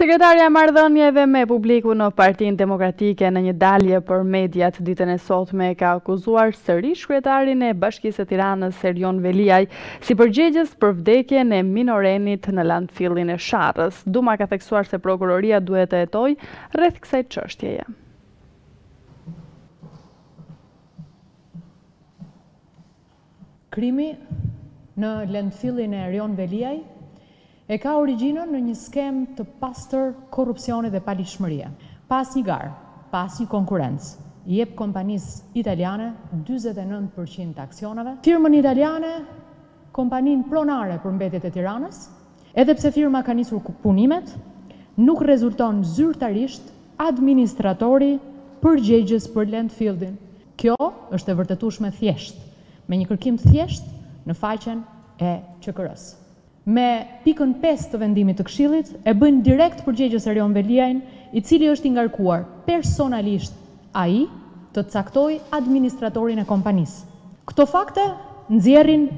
Sekretaria e Marrëdhënieve me publikun në Partinë Demokratike në një dalje për mediat ditën e sotme ka akuzuar sërish kryetarin e Bashkisë së Tiranës Erion Veliaj si përgjegjës për vdekjen e minorenit në landfillin e Sharrës. Duma ka theksuar se prokuroria duhet të hetojë rreth kësaj çështjeje. Krimi në landfillin e Erion Veliaj e ka origjinën në një skemë të pastër korrupsioni dhe palishmërie. Pas një garë, pas një konkurrencë, i jep kompanisë italiane 49% të aksioneve. Firmën italiane, kompaninë Pronare për mbetjet e Tiranës, edhe pse firma ka nisur punimet, nuk rezulton zyrtarisht administratori përgjegjës për landfillin. Kjo është e vërtetueshme thjesht, me një kërkim thjesht në faqen e QKR-s. Me pikën 5 të vendimit të këshillit, e bëjnë direkt përgjegjës Erion Veliajin, i cili është i ngarkuar personalisht ai të caktoj administratorin e kompanisë. Këto fakte nxjerrin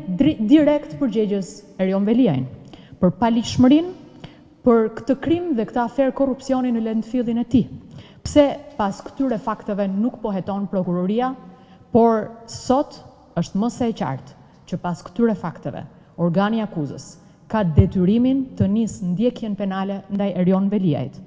direkt përgjegjës Erion Veliajin për paligjshmërinë, për këtë krim dhe këtë aferë korrupsioni në landfillin e tij. Pse pas këtyre fakteve nuk po heton prokuroria, por sot është më së qartë që pas këtyre fakteve organi i akuzës ka detyrimin të nisë ndjekjen penale ndaj Erion Veliajit.